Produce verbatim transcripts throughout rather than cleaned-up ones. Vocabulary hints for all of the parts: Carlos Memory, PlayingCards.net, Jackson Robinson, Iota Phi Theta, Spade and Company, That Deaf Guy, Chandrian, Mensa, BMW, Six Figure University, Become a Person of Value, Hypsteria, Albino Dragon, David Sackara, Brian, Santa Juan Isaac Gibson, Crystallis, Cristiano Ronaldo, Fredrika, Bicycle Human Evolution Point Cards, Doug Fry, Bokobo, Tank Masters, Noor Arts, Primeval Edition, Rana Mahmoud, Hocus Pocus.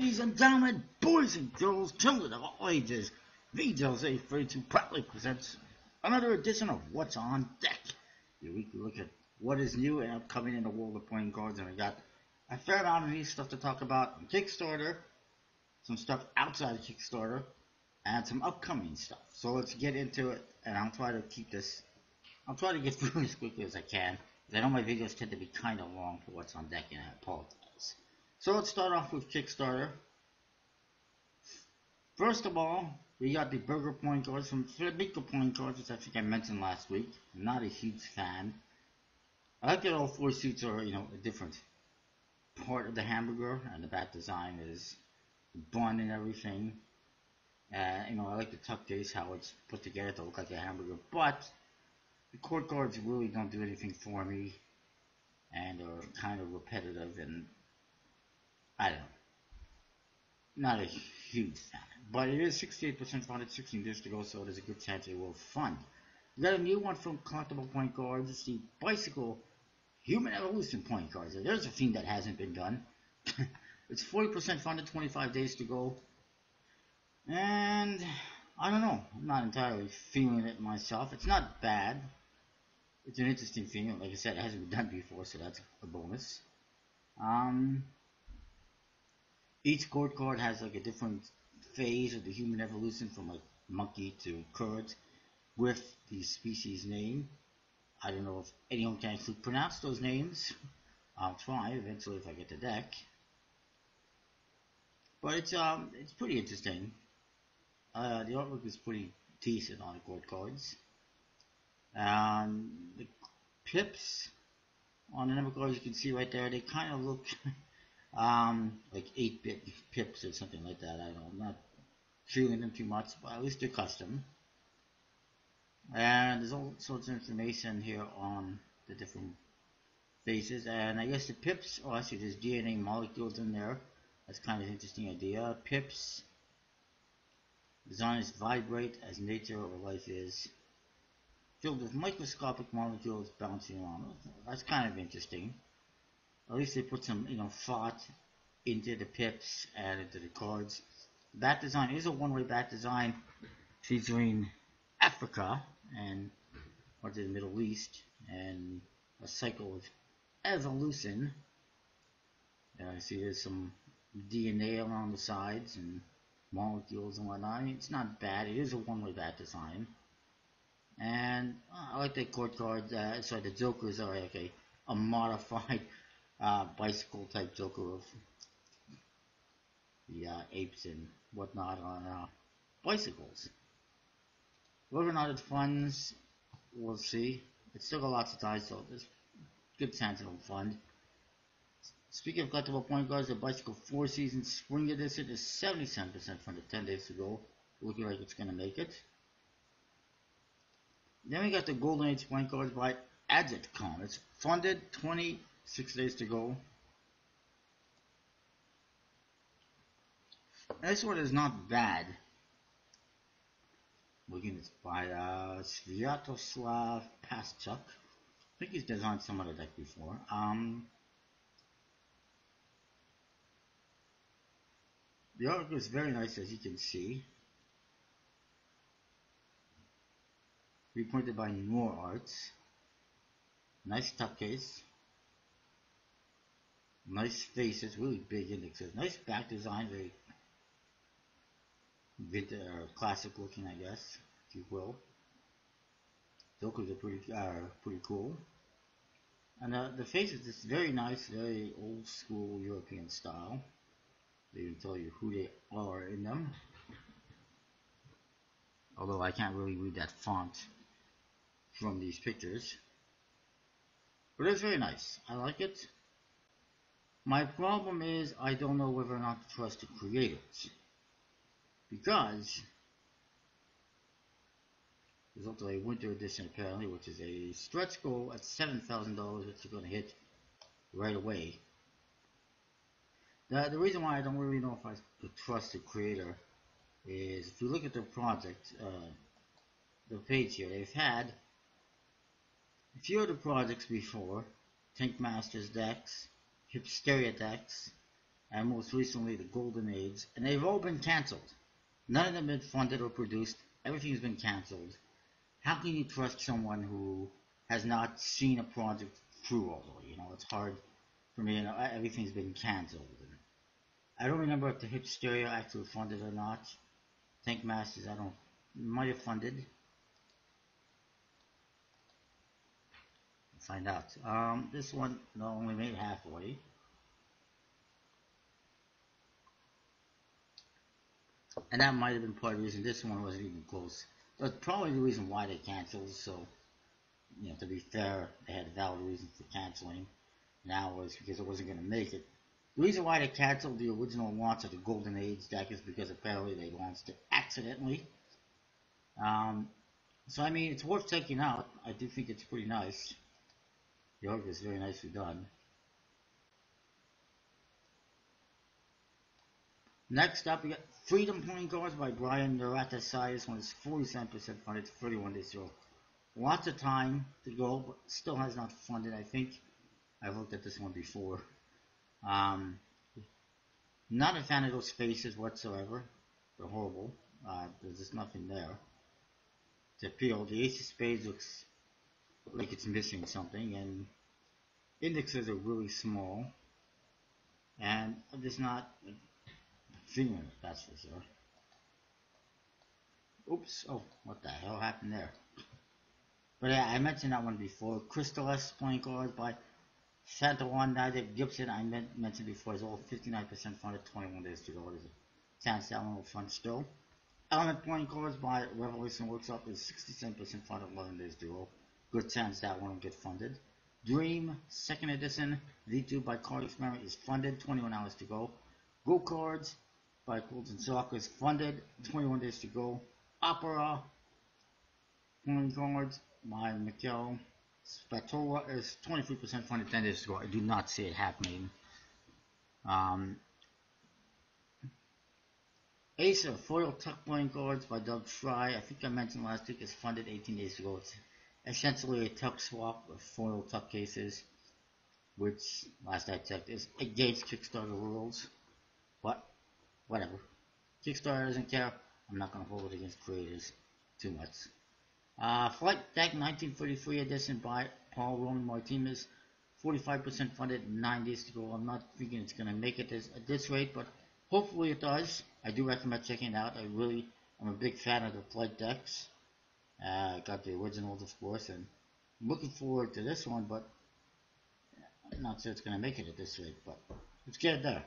ladies and gentlemen, boys and girls, children of all ages, V Jose thirty-two proudly presents another edition of What's on Deck, your weekly look at what is new and upcoming in the world of playing cards. And I got a fair amount of new stuff to talk about on Kickstarter, some stuff outside of Kickstarter, and some upcoming stuff. So let's get into it, and I'll try to keep this, I'll try to get through as quickly as I can, because I know my videos tend to be kind of long for What's on Deck, and I apologize. So let's start off with Kickstarter. First of all, we got the Burger Point Cards from Fredrika Point Cards, which I think I mentioned last week. I'm not a huge fan. I like that all four suits are, you know, a different part of the hamburger, and the back design is the bun and everything. Uh, you know, I like the tuck case, how it's put together to look like a hamburger, but the court cards really don't do anything for me, and are kind of repetitive, and I don't know. Not a huge fan, but it is sixty-eight percent funded, sixteen days to go, so there's a good chance it will fund. We got a new one from Collectable Point Cards. It's the Bicycle Human Evolution Point Cards. There's a theme that hasn't been done. It's forty percent funded, twenty-five days to go. And I don't know, I'm not entirely feeling it myself. It's not bad. It's an interesting theme. Like I said, it hasn't been done before, so that's a bonus. Um, each court card has like a different phase of the human evolution, from like monkey to curd, with the species name. I don't know if anyone can actually pronounce those names. I'll try eventually if I get the deck. But it's um it's pretty interesting. Uh, the artwork is pretty decent on the court cards. Um, the pips on the number cards, you can see right there, they kind of look um, like eight bit pips or something like that. I don't know, I'm not feeling them too much, but at least they're custom. And there's all sorts of information here on the different faces, and I guess the pips, oh actually there's D N A molecules in there. That's kind of an interesting idea. Pips. Designers vibrate as nature or life is, filled with microscopic molecules bouncing around. That's kind of interesting. At least they put some, you know, thought into the pips and into the cards. Bat design is a one-way bat design featuring Africa and or the Middle East, and a cycle of evolution. And I see there's some D N A along the sides and molecules and whatnot. I mean, it's not bad. It is a one-way bat design, and uh, I like the court cards. Uh, sorry, the jokers are like a, a modified uh, bicycle type joker of the uh, apes and whatnot on uh, bicycles. Whether or not it funds, we'll see. It's still got lots of dice, so there's a good chance it'll fund. Speaking of collectible point guards, the Bicycle four Season Spring Edition is seventy-seven percent from the ten days to go. Looking like it's going to make it. Then we got the Golden Age Point Cards by Agitcom. It's funded, twenty-six days to go. This one is not bad. Looking at this by uh, Sviatoslav Paschuk. I think he's designed some other deck before. Um... The artwork is very nice, as you can see. Repointed by Noor Arts. Nice tuck case. Nice faces, really big indexes. Nice back design, very vintage, uh, classic looking, I guess, if you will. Jokers are pretty, uh, pretty cool. And uh, the faces is very nice, very old school European style. They even tell you who they are in them. Although I can't really read that font from these pictures. But it's very nice. I like it. My problem is I don't know whether or not to trust the creators. Because there's also a winter edition apparently, which is a stretch goal at seven thousand dollars, which you're going to hit right away. The, the reason why I don't really know if I could trust the creator is if you look at the project, uh, the page here, they've had a few of the projects before. Tank Masters decks, Hypsteria decks, and most recently the Golden Age, and they've all been canceled. None of them have been funded or produced. Everything's been canceled. How can you trust someone who has not seen a project through all the way? You know, it's hard for me. You know, everything's been canceled. I don't remember if the Hypsteria actually funded or not. Tank Masters, I don't, might have funded. Find out. Um, this one only made halfway. And that might have been part of the reason this one wasn't even close. That's probably the reason why they canceled, so, you know, to be fair, they had a valid reason for canceling. Now was because it wasn't going to make it. The reason why they canceled the original launch of the Golden Age deck is because apparently they launched it accidentally. Um, so, I mean, it's worth checking out. I do think it's pretty nice. The art is very nicely done. Next up, we got Freedom Playing Cards by Brian. They're at the side. This one is forty-seven percent funded, thirty-one days old. Lots of time to go, but still has not funded, I think. I've looked at this one before. Um, not a fan of those faces whatsoever. They're horrible. Uh, there's just nothing there to appeal. The Ace of Spades looks like it's missing something, and indexes are really small, and I'm just not feeling it, that's for sure. Oops, oh, what the hell happened there? But yeah, I mentioned that one before. Crystallis Playing Cards by Santa Juan Isaac Gibson, I meant, mentioned before, is all fifty-nine percent funded, twenty-one days to go. There's a chance that one will fund still. Element Playing Cards by Revolution Workshop is sixty-seven percent funded, eleven days to go. Good chance that one will get funded. Dream, second edition, V two by Carlos Memory is funded, twenty-one hours to go. Go Cards by Colton Soccer is funded, twenty-one days to go. Opera Playing Cards by Mikel Spatola is twenty-three percent funded, ten days to go. I do not see it happening. Um, Ace of Foil Tuck Playing Cards by Doug Fry, I think I mentioned last week, is funded, eighteen days to go. It's essentially a tuck swap of foil tuck cases, which last I checked is against Kickstarter rules, but whatever. Kickstarter doesn't care. I'm not going to hold it against creators too much. Uh, Flight Deck nineteen thirty-three edition by Paul Roman Martinez, forty-five percent funded, nine days to go. I'm not thinking it's going to make it this, at this rate, but hopefully it does. I do recommend checking it out. I really am a big fan of the Flight Decks. I uh, got the originals, of course, and I'm looking forward to this one, but I'm not sure it's going to make it at this rate, but let's get it there.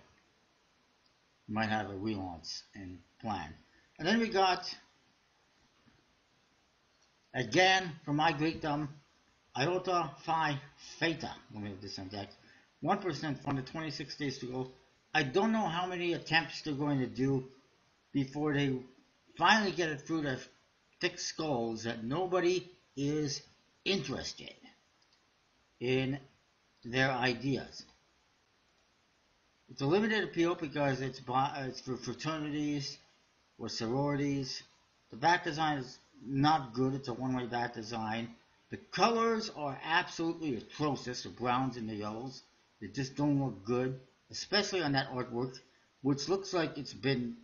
We might have a relaunch in plan. And then we got, again, from my Greekdom, Iota Phi Theta. Let me have this on deck. one percent funded, twenty-six days to go. I don't know how many attempts they're going to do before they finally get it through the thick skulls that nobody is interested in their ideas. It's a limited appeal because it's, by, it's for fraternities or sororities. The back design is not good. It's a one-way back design. The colors are absolutely atrocious, the browns and the yellows. They just don't look good, especially on that artwork, which looks like it's been...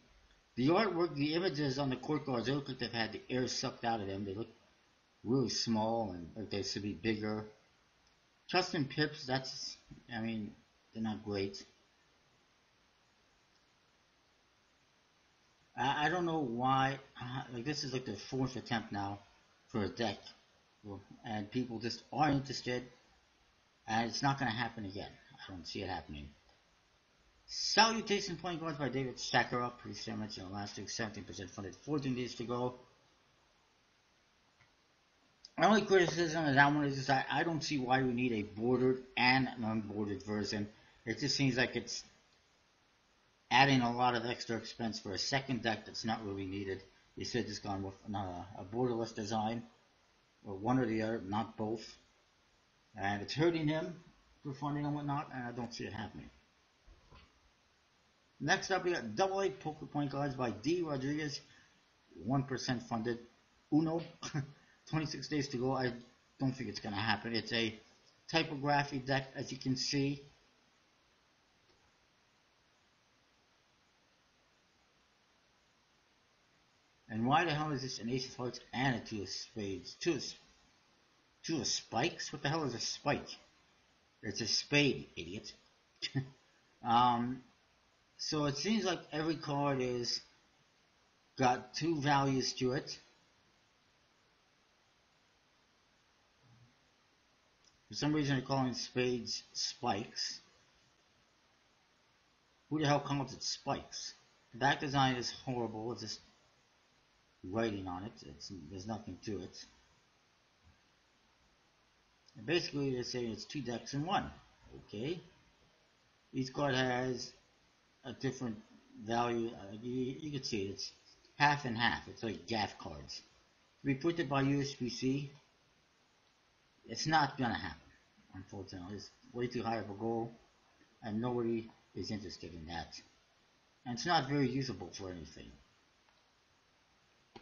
The artwork, the images on the court cards, they look like they've had the air sucked out of them. They look really small and like they should be bigger. Custom pips, that's, I mean, they're not great. I, I don't know why, uh, like this is like the fourth attempt now for a deck. And people just aren't interested. And it's not going to happen again. I don't see it happening. Salutation Playing Cards by David Sackara, pretty sure I mentioned last week, seventeen percent funded, fourteen days to go. My only criticism of that one is just that I don't see why we need a bordered and an unbordered version. It just seems like it's adding a lot of extra expense for a second deck that's not really needed. You should have just gone with another, a borderless design, or one or the other, not both. And it's hurting him for funding and whatnot, and I don't see it happening. Next up, we got Double A Poker Point Cards by D. Rodriguez, one percent funded, Uno, twenty-six days to go. I don't think it's going to happen. It's a typographic deck, as you can see. And why the hell is this an ace of hearts and a two of spades? Two of, two of spikes? What the hell is a spike? It's a spade, idiot. um, so it seems like every card is got two values to it. For some reason they're calling spades spikes. Who the hell calls it spikes? The back design is horrible. It's just writing on it. It's, there's nothing to it. And basically they're saying it's two decks in one. Okay. Each card has a different value. Uh, you, you can see it. It's half and half. It's like gaff cards. To be printed by U S B C, it's not going to happen, unfortunately. It's way too high of a goal, and nobody is interested in that. And it's not very usable for anything.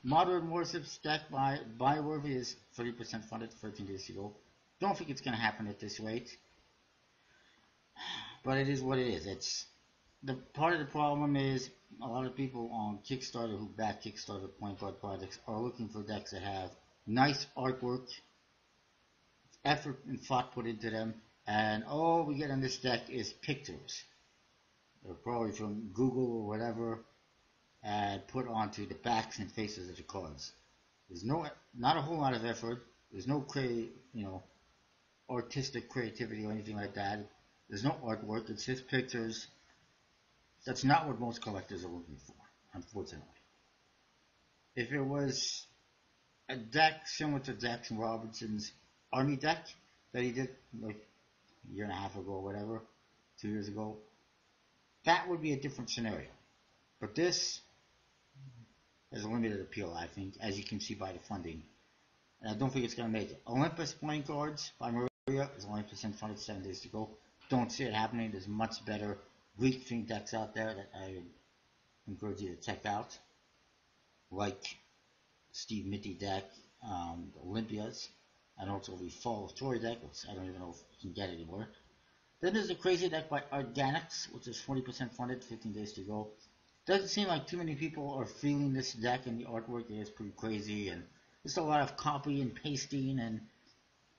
Modern worship stacked by Buyworthy is thirty percent funded, thirteen days ago. Don't think it's going to happen at this rate, but it is what it is. It's the part of the problem is a lot of people on Kickstarter who back Kickstarter point guard projects are looking for decks that have nice artwork, effort and thought put into them, and all we get on this deck is pictures. They're probably from Google or whatever, and put onto the backs and faces of the cards. There's no, not a whole lot of effort. There's no crea you know, artistic creativity or anything like that. There's no artwork. It's just pictures. That's not what most collectors are looking for, unfortunately. If it was a deck similar to Jackson Robinson's Army deck that he did like a year and a half ago or whatever, two years ago, that would be a different scenario. But this has a limited appeal, I think, as you can see by the funding. And I don't think it's going to make it. Olympus Playing Cards by Maria is only percent funded, seven days to go. Don't see it happening. There's much better Greek theme decks out there that I encourage you to check out, like Steve Mitty deck, um, Olympia's, and also the Fall of Tory deck, which I don't even know if you can get anywhere. Then there's a crazy deck by Organics, which is forty percent funded, fifteen days to go. Doesn't seem like too many people are feeling this deck, and the artwork is pretty crazy, and there's a lot of copy and pasting and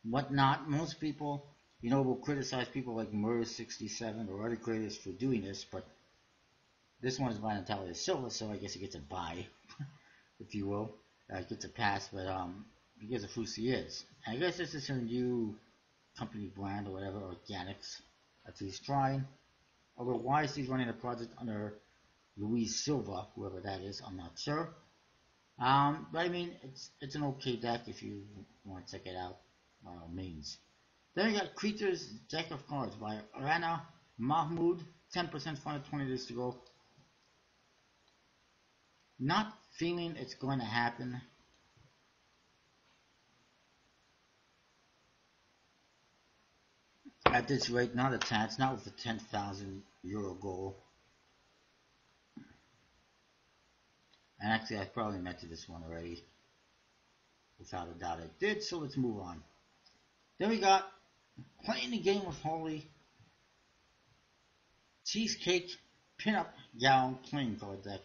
whatnot. Most people, you know, will criticize people like Murder sixty-seven or other creators for doing this, but this one is by Natalia Silva, so I guess it gets a buy, if you will. Uh, it gets a pass, but um. because of who she is. And I guess this is her new company brand or whatever, Organics, that she's trying. Although why she's running a project under Luis Silva, whoever that is, I'm not sure. Um, but I mean, it's it's an okay deck if you want to check it out, by all means. Then we got Creatures Deck of Cards by Rana Mahmoud, ten percent funded, twenty days to go. Not feeling it's going to happen. At this rate, not a chance, not with the ten thousand euro goal. And actually, I probably mentioned this one already. Without a doubt, I did, so let's move on. Then we got Playing the Game with Holy Cheesecake Pinup Gown Playing Card Deck.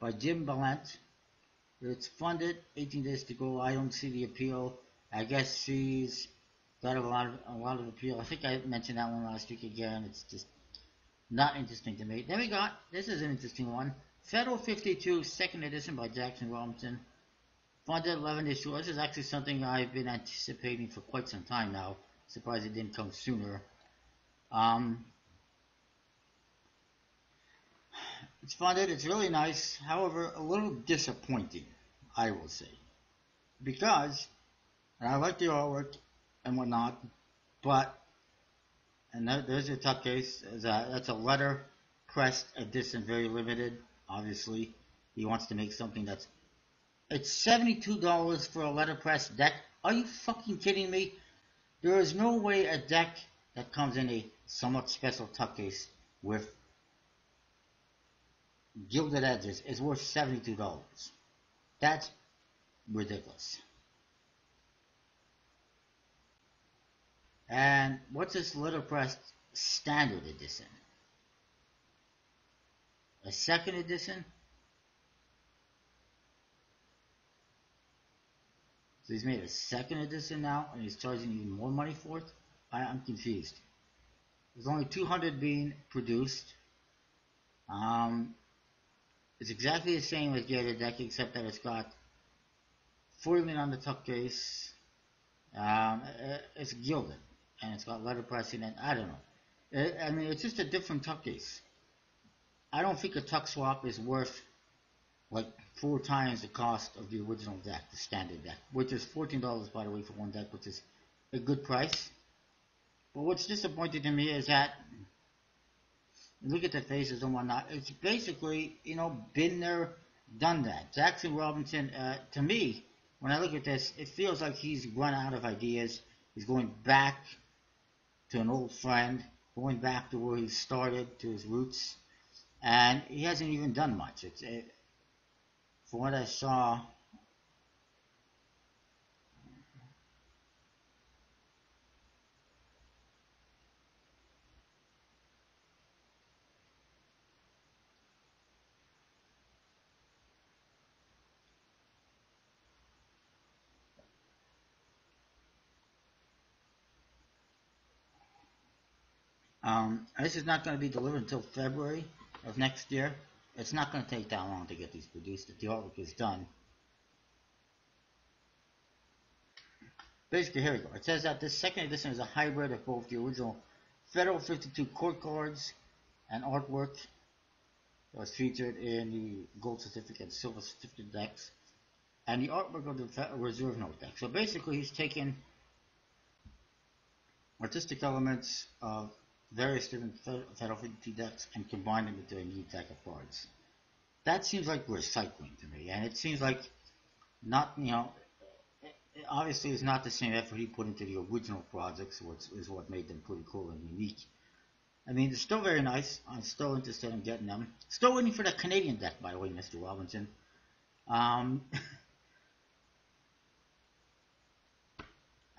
By Jim Ballant. It's funded, eighteen days to go. I don't see the appeal. I guess she's got a lot of, a lot of appeal. I think I mentioned that one last week again. It's just not interesting to me. Then we got, this is an interesting one, Federal fifty-two, second edition by Jackson Robinson. Funded, eleven days to go. This is actually something I've been anticipating for quite some time now. Surprised it didn't come sooner. Um, It's funded, it's really nice, however, a little disappointing, I will say. Because, and I like the artwork and whatnot, but, and that, there's a tough case, is that, that's a letter pressed edition, very limited, obviously. He wants to make something that's, it's seventy-two dollars for a letterpress deck. Are you fucking kidding me? There is no way a deck that comes in a somewhat special tough case with Gilded Edges is worth seventy-two dollars. That's ridiculous. And what's this letterpress standard edition? a second edition. So he's made a second edition now, and he's charging you more money for it? I, I'm confused. There's only two hundred being produced. Um, it's exactly the same as the other deck, except that it's got foiling on the tuck case. Um, it's gilded, and it's got letter pricing, and I don't know. It, I mean, it's just a different tuck case. I don't think a tuck swap is worth like four times the cost of the original deck, the standard deck, which is fourteen dollars, by the way, for one deck, which is a good price. But what's disappointing to me is that, look at the faces and whatnot, it's basically, you know, been there, done that. Jackson Robinson, uh, to me, when I look at this, it feels like he's run out of ideas. He's going back to an old friend, going back to where he started, to his roots, and he hasn't even done much. It's, it, from what I saw, Um, this is not going to be delivered until February of next year. It's not going to take that long to get these produced if the artwork is done. Basically, here we go. It says that this second edition is a hybrid of both the original Federal fifty-two court cards and artwork that was featured in the gold certificate and silver certificate decks, and the artwork of the Federal Reserve Note deck. So basically, he's taken artistic elements of various different Federal fifty-two decks and combine them into a new deck of cards. That seems like recycling to me, and it seems like not, you know, it obviously it's not the same effort he put into the original projects, which is what made them pretty cool and unique. I mean, it's still very nice. I'm still interested in getting them. Still waiting for that Canadian deck, by the way, Mister Robinson. Um,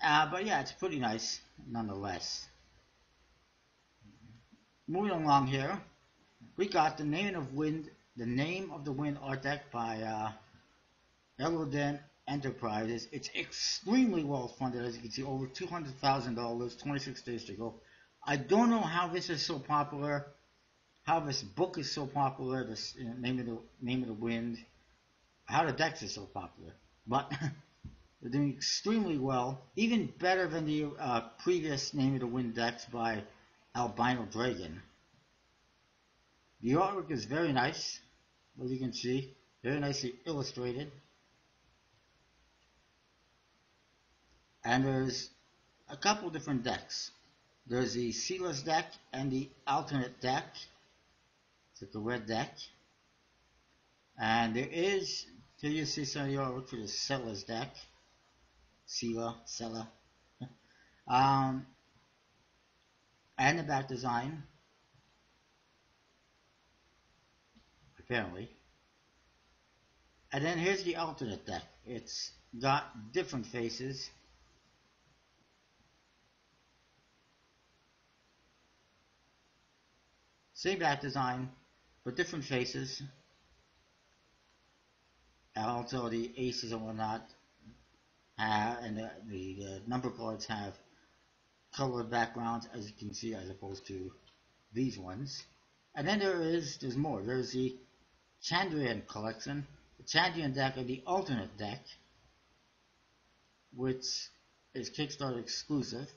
uh, but yeah, it's pretty nice nonetheless. Moving along here, we got the name of wind, the name of the wind art deck by uh, Eloden Enterprises. It's extremely well funded, as you can see, over two hundred thousand dollars, twenty-six days to go. I don't know how this is so popular, how this book is so popular. This you know, name of the name of the wind, how the decks are so popular, but they're doing extremely well, even better than the uh, previous name of the wind decks by Albino Dragon. The artwork is very nice, as you can see, very nicely illustrated. And there's a couple different decks. There's the seedless deck and the alternate deck. It's like the red deck. And there is, here you see some of the artwork for the seller's deck. Sealer, seller. um, And the back design, apparently. And then here's the alternate deck. It's got different faces. Same back design, but different faces. And also the aces and whatnot have, and the, the, the number cards have colored backgrounds, as you can see, as opposed to these ones. And then there is, there's more. There's the Chandrian collection, the Chandrian deck, and the alternate deck, which is Kickstarter exclusive.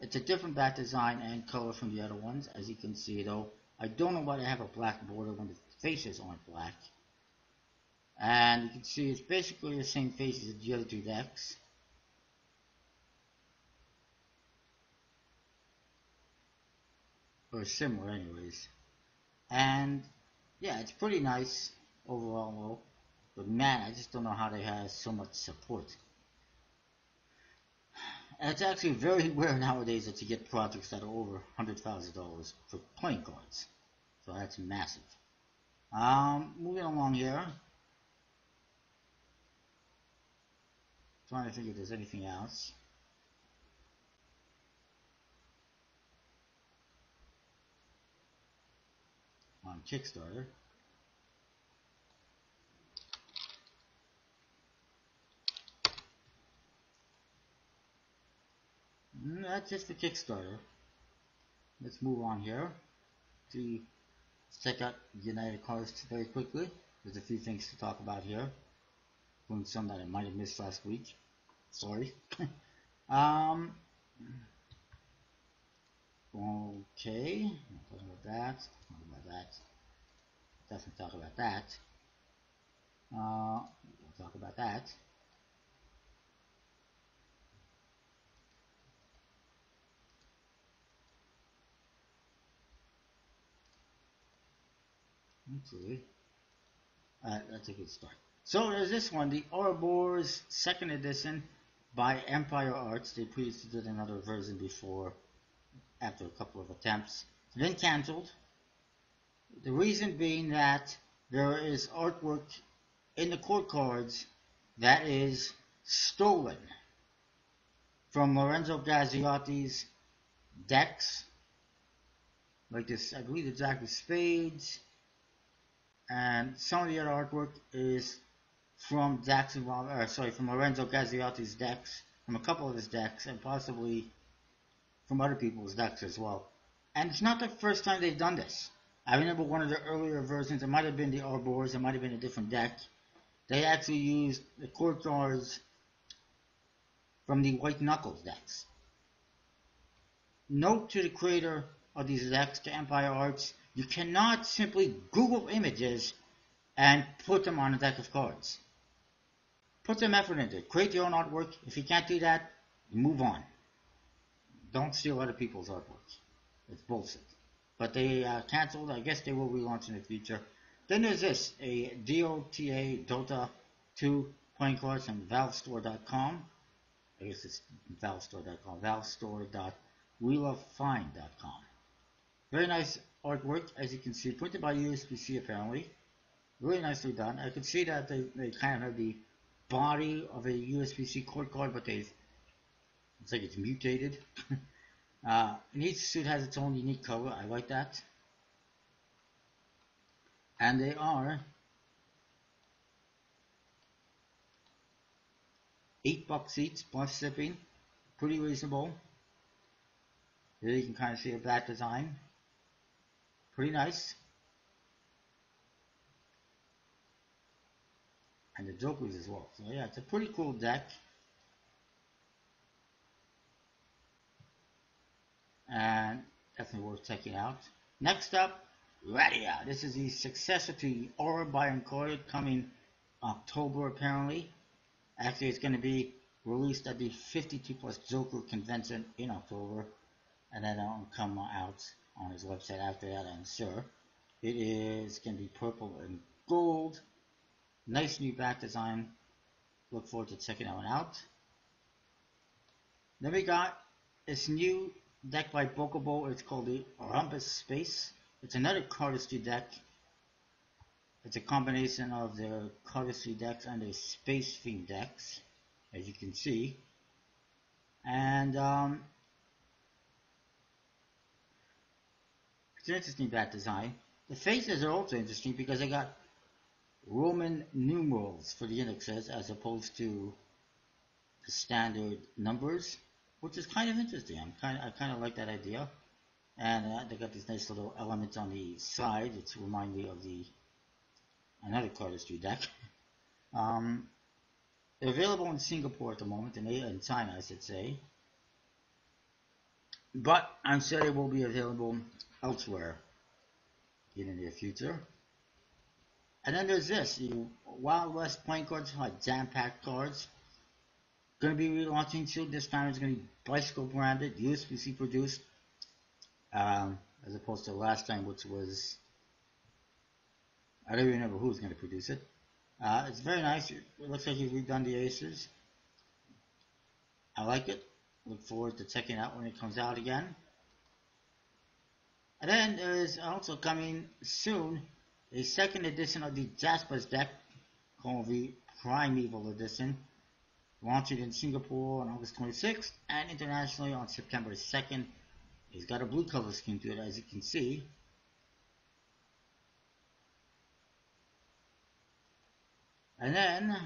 It's a different back design and color from the other ones, as you can see, though. I don't know why they have a black border when the faces aren't black. And you can see it's basically the same faces as the other two decks. Or similar anyways. And yeah, it's pretty nice overall though. But man, I just don't know how they have so much support. And it's actually very rare nowadays that you get projects that are over one hundred thousand dollars for playing cards. So that's massive. Um, moving along here. Trying to think if there's anything else. On Kickstarter. That's just the Kickstarter. Let's move on here. To check out United Cards very quickly. There's a few things to talk about here. Including some that I might have missed last week. Sorry. um. Okay. Talk about that. Talk about that. Definitely talk about that. Uh, we'll talk about that. Okay. Uh, that's a good start. So there's this one, the Ouroboros second edition by Empire Arts. They previously did another version before, after a couple of attempts. It's been cancelled. The reason being that there is artwork in the court cards that is stolen from Lorenzo Gaziotti's decks. Like this, I believe the Jack of Spades. And some of the other artwork is from Jackson, or sorry, from Lorenzo Gaziotti's decks, from a couple of his decks, and possibly from other people's decks as well. And it's not the first time they've done this. I remember one of the earlier versions, it might have been the Ouroboros, it might have been a different deck. They actually used the court cards from the White Knuckles decks. Note to the creator of these decks, to Empire Arts, you cannot simply Google images and put them on a deck of cards. Put some effort into it. Create your own artwork. If you can't do that, move on. Don't steal other people's artwork. It's bullshit. But they uh, canceled. I guess they will relaunch in the future. Then there's this, a D O T A Dota two playing cards from valve store dot com. I guess it's valve store dot com. valve store dot we love find dot com. Very nice artwork, as you can see, printed by U S B C apparently. Really nicely done. I can see that they, they kind of have the body of a U S B C court card, but they've, it's like it's mutated. uh, and each suit has its own unique color. I like that. And they are eight bucks each plus shipping. Pretty reasonable. Here you can kind of see a black design. Pretty nice. And the Jokers as well. So yeah, it's a pretty cool deck. And definitely worth checking out. Next up, Radia. This is the successor to Aura by Encoded, coming October apparently. Actually, it's going to be released at the fifty-two Plus Joker convention in October. And then it'll come out on his website after that, I'm sure. It is going to be purple and gold. Nice new back design. Look forward to checking that one out. Then we got this new deck by Bokobo. It's called the Rumpus Space. It's another cardistry deck. It's a combination of their cardistry decks and their space theme decks, as you can see. And um, it's an interesting back design. The faces are also interesting because they got Roman numerals for the indexes as opposed to the standard numbers, which is kind of interesting. I'm kind of, I kind of like that idea. And uh, they got these nice little elements on the side. It's remind me of the another cardistry deck. um, they're available in Singapore at the moment, and in China, I should say. But I'm sure they will be available elsewhere in the near future. And then there's this, the Wild West playing cards, like jam-packed cards. Going to be relaunching soon. This time it's going to be Bicycle branded, U S B C produced, um, as opposed to last time, which was, I don't even remember who was going to produce it. Uh, it's very nice. It looks like you've redone the aces. I like it. Look forward to checking out when it comes out again. And then there is also coming soon a second edition of the Jaspers deck, called the Primeval Edition, launched in Singapore on August twenty-sixth and internationally on September second. It's got a blue color scheme to it, as you can see. And then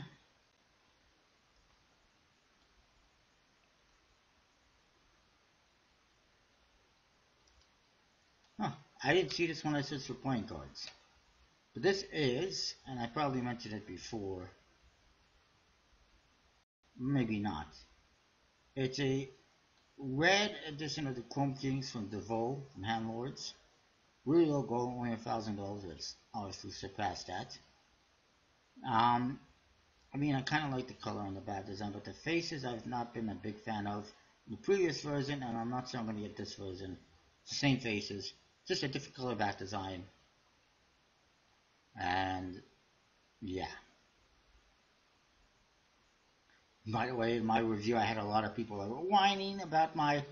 I didn't see this when I searched for playing cards. But this is, and I probably mentioned it before, maybe not. It's a red edition of the Chrome Kings from DeVoe, from Handlords. Really low goal, only a thousand dollars. That's obviously surpassed that. Um, I mean, I kind of like the color on the back design, but the faces I've not been a big fan of. The previous version, and I'm not sure I'm going to get this version. Same faces, just a different color back design. And yeah. By the way, in my review, I had a lot of people that were whining about my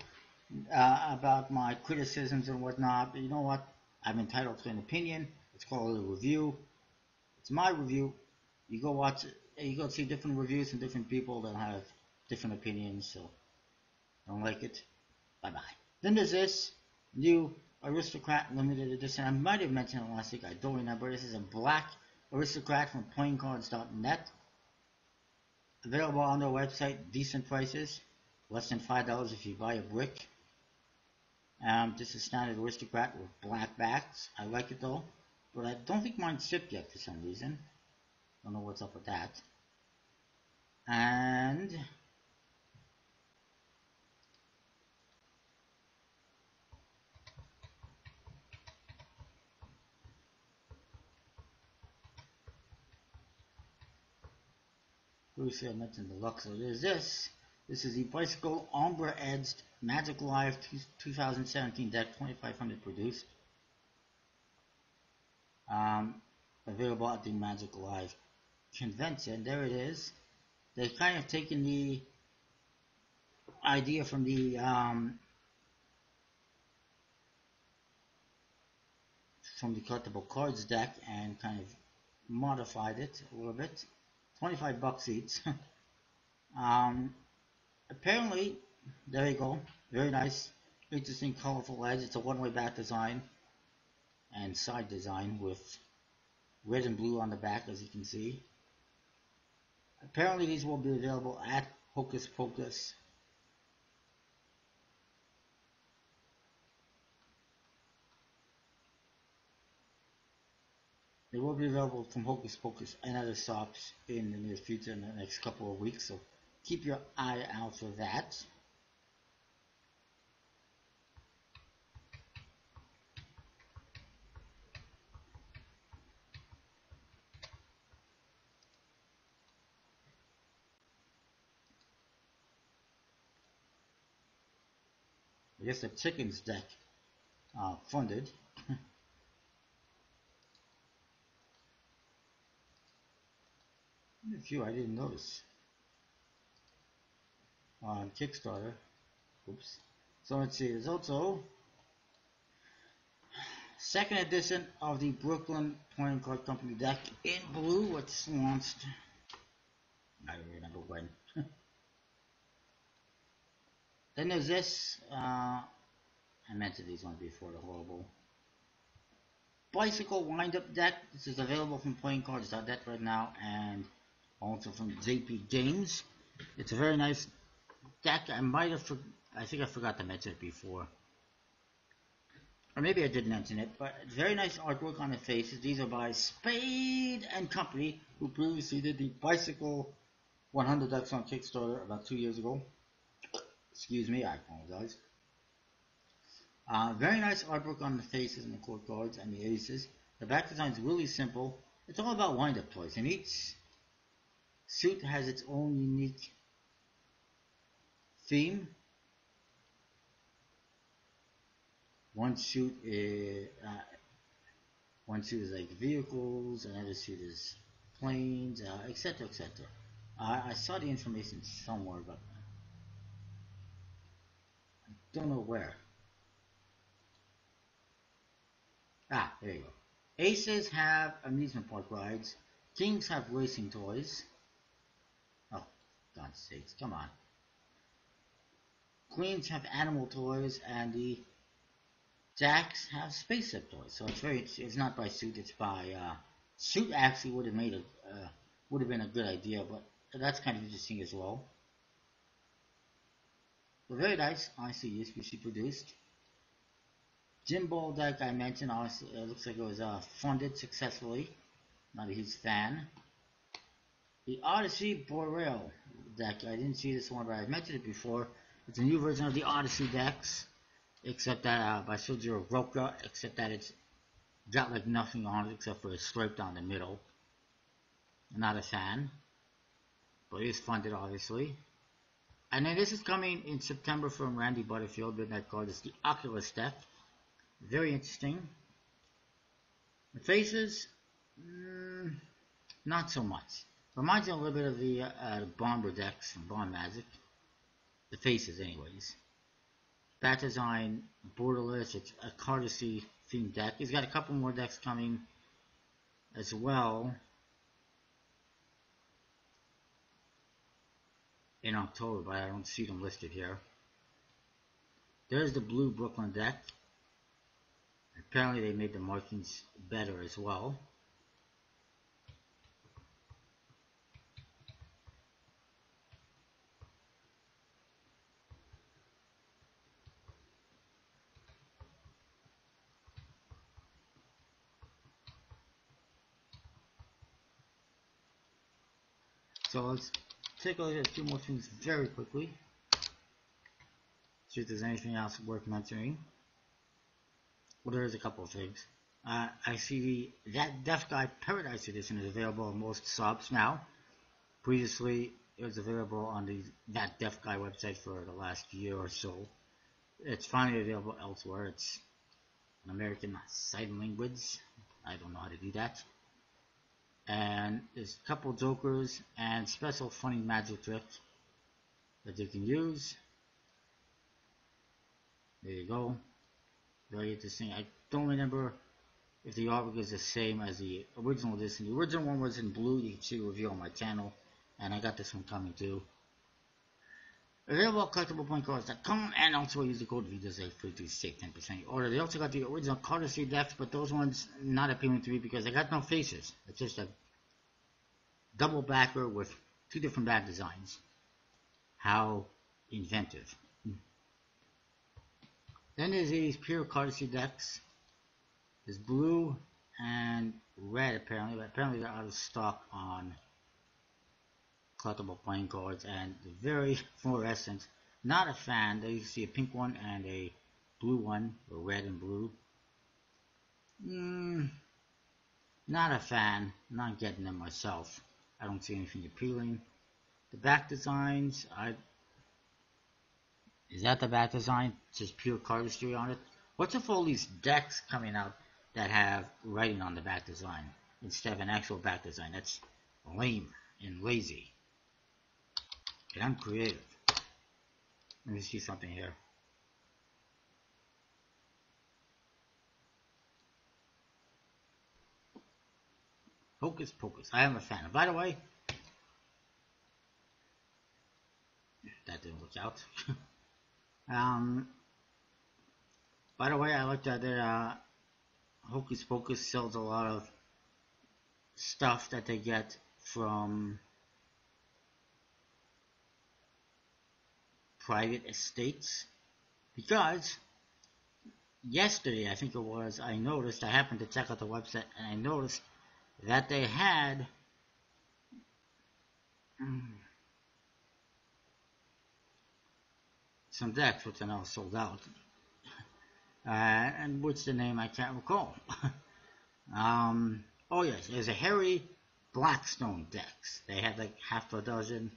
uh, about my criticisms and whatnot. But you know what? I'm entitled to an opinion. It's called a review. It's my review. You go watch. You go see different reviews from different people that have different opinions. So don't like it. Bye bye. Then there's this new Aristocrat limited edition. I might have mentioned it last week. I don't remember. This is a black Aristocrat from Playing Cards dot net. Available on their website. Decent prices. Less than five dollars if you buy a brick. Um, this is standard Aristocrat with black backs. I like it though. But I don't think mine shipped yet for some reason. Don't know what's up with that. And I mentioned the luck, so there's this. This is the Bicycle Ombre Edged Magic Live two thousand seventeen deck, twenty-five hundred produced. Um, available at the Magic Live convention. There it is. They've kind of taken the idea from the um, from the Collectible Cards deck and kind of modified it a little bit. twenty-five bucks each. um, apparently, there you go. Very nice, interesting, colorful edge. It's a one-way back design and side design with red and blue on the back, as you can see. Apparently, these will be available at Hocus Pocus. They will be available from Hocus Pocus and other shops in the near future, in the next couple of weeks, so keep your eye out for that. I guess the Chickens deck uh, funded. A few I didn't notice on Kickstarter. Oops. So let's see. There's also second edition of the Brooklyn Playing Card Company deck in blue, which launched. I don't remember when. Then there's this. Uh, I mentioned these ones before. They're horrible. Bicycle Wind-Up deck. This is available from Playing Cards dot net right now, and also from J P Games. It's a very nice deck. I might have, for I think I forgot to mention it before. Or maybe I did mention it, but very nice artwork on the faces. These are by Spade and Company, who previously did the Bicycle one hundred decks on Kickstarter about two years ago. Excuse me, I apologize. Uh, very nice artwork on the faces and the court guards and the aces. The back design is really simple. It's all about wind-up toys, and each suit has its own unique theme. One suit is uh, one suit is like vehicles, another suit is planes, et cetera, uh, et cetera. Uh, I saw the information somewhere, but I don't know where. Ah, there you go. Aces have amusement park rides. Kings have racing toys. God's sakes, come on. Queens have animal toys, and the Jacks have spaceship toys. So it's very, it's not by suit, it's by uh, suit. Actually, would have made a uh, would have been a good idea, but that's kind of interesting as well. But very nice, I see U S B C produced. Gimbal deck I mentioned, obviously, it looks like it was uh, funded successfully. Not a huge fan. The Odyssey Boreal deck, I didn't see this one, but I mentioned it before. It's a new version of the Odyssey decks, except that uh, by Sergio Roca, except that it's got like nothing on it except for a stripe down the middle. Not a fan, but it is funded, obviously. And then this is coming in September from Randy Butterfield, but that card is the Oculus deck. Very interesting. The faces, mm, not so much. Reminds me a little bit of the uh, Bomber decks from Bomb Magic. The faces, anyways. Bat design, borderless. It's a courtesy themed deck. He's got a couple more decks coming as well in October, but I don't see them listed here. There's the blue Brooklyn deck. Apparently they made the markings better as well. So let's take a look at two more things very quickly. See if there's anything else worth mentioning. Well, there is a couple of things. Uh, I see the That Deaf Guy Paradise Edition is available on most subs now. Previously, it was available on the That Deaf Guy website for the last year or so. It's finally available elsewhere. It's an American sign language. I don't know how to do that. And there's a couple jokers and special funny magic tricks that you can use. There you go. Very interesting. I don't remember if the artwork is the same as the original edition. The original one was in blue. You can see a review on my channel. And I got this one coming too. Available at collectable point cards dot com, and also use the code V J O S thirty-two to save ten percent order. They also got the original courtesy decks, but those ones not appealing to me because they got no faces. It's just a double backer with two different back designs. How inventive. Then there's these pure courtesy decks. There's blue and red apparently, but apparently they're out of stock on Collectible Playing Cards, and very fluorescent. Not a fan. There you see a pink one and a blue one, or red and blue. Mm, not a fan. Not getting them myself. I don't see anything appealing. The back designs, I... Is that the back design? It's just pure cardistry on it. What's if all these decks coming out that have writing on the back design instead of an actual back design? That's lame and lazy and uncreative. Let me see something here. Hocus Pocus. I am a fan. And by the way, that didn't work out. Um, by the way, I like that uh, Hocus Pocus sells a lot of stuff that they get from private estates, because yesterday, I think it was, I noticed, I happened to check out the website and I noticed that they had some decks which are now sold out, uh, and what's the name, I can't recall. um, oh yes, there's a Harry Blackstone decks. They had like half a dozen,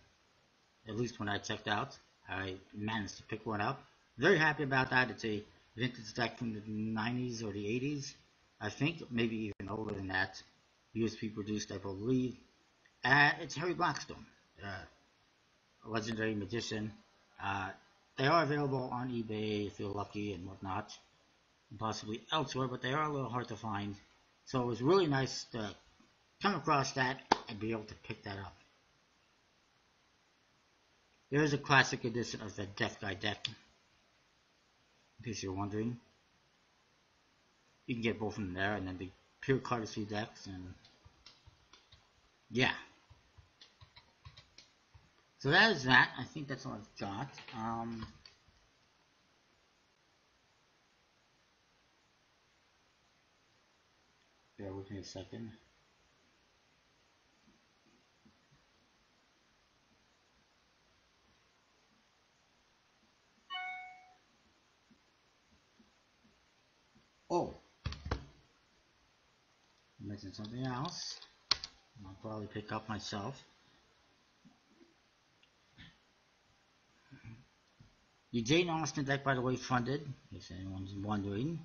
at least when I checked out. I managed to pick one up. Very happy about that. It's a vintage deck from the nineties or the eighties, I think, maybe even older than that. U S B produced, I believe. Uh, it's Harry Blackstone, uh, a legendary magician. Uh, they are available on eBay if you're lucky and whatnot, and possibly elsewhere, but they are a little hard to find. So it was really nice to come across that and be able to pick that up. There is a classic edition of the Deaf Guy deck, in case you're wondering. You can get both from there, and then the pure courtesy decks, and yeah. So that is that. I think that's all I've got. Um, with me a second. Oh, I'm missing something else. I'll probably pick up myself. The Jane Austen deck, by the way, funded, if anyone's wondering.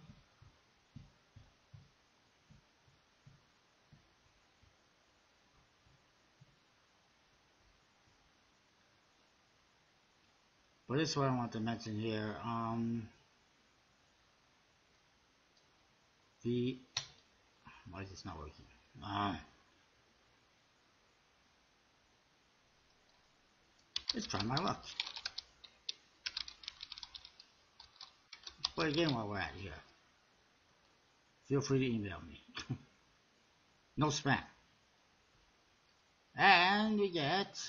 But this is what I want to mention here. Um, the why is this not working? Uh, let's try my luck. But again, while we're at here, feel free to email me. No spam. And we get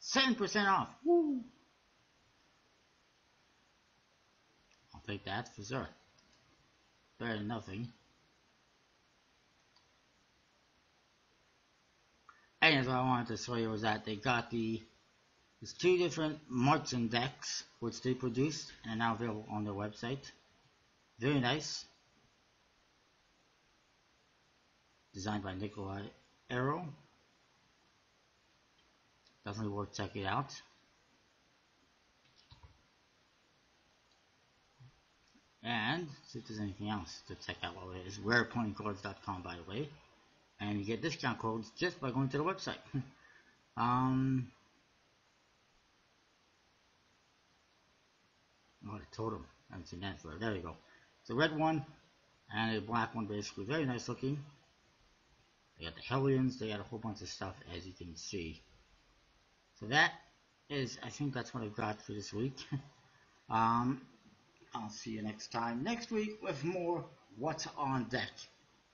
seven percent off. Woo! I'll take that for sure. Better than nothing. And as I wanted to show you was that they got the There's two different merchant decks which they produced and are now available on their website. Very nice. Designed by Nikolai Arrow. Definitely worth checking out. And see if there's anything else to check out while it is. We're at Playing Cards dot com, by the way. And you get discount codes just by going to the website. um... Oh, the totem. I haven't seen that forever. There you go. It's a red one and a black one, basically. Very nice looking. They got the Hellions. They got a whole bunch of stuff, as you can see. So that is, I think that's what I've got for this week. um, I'll see you next time. Next week with more What's on Deck.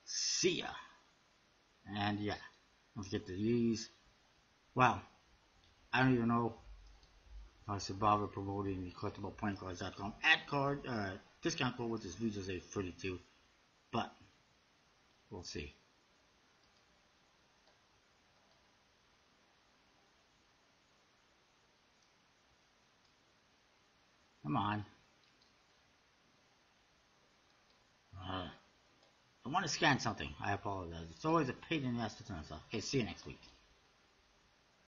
See ya. And yeah, don't forget to use. Wow. I don't even know. I should bother promoting the Collectable Playing Cards dot com at card uh, discount code, which is V J O S E thirty-two, but we'll see. Come on. Uh, I want to scan something. I apologize. It's always a pain in the ass to turn this off. Okay, see you next week.